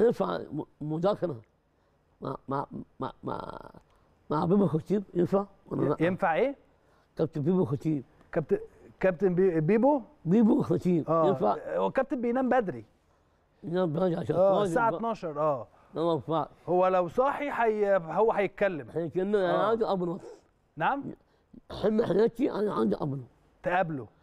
ينفع مذاكره مع مع مع مع مع بيبو خطيب ينفع ولا لا؟ ينفع ايه؟ كابتن بيبو خطيب. كابتن بيبو خطيب ينفع؟ هو الكابتن بينام بدري. ينام بدري عشان الساعة 12 ما ينفعش. هو لو صاحي هو هيتكلم. هيتكلم. انا عايز اقابله. نعم؟ حلم حياتي انا عايز اقابله. تقابله؟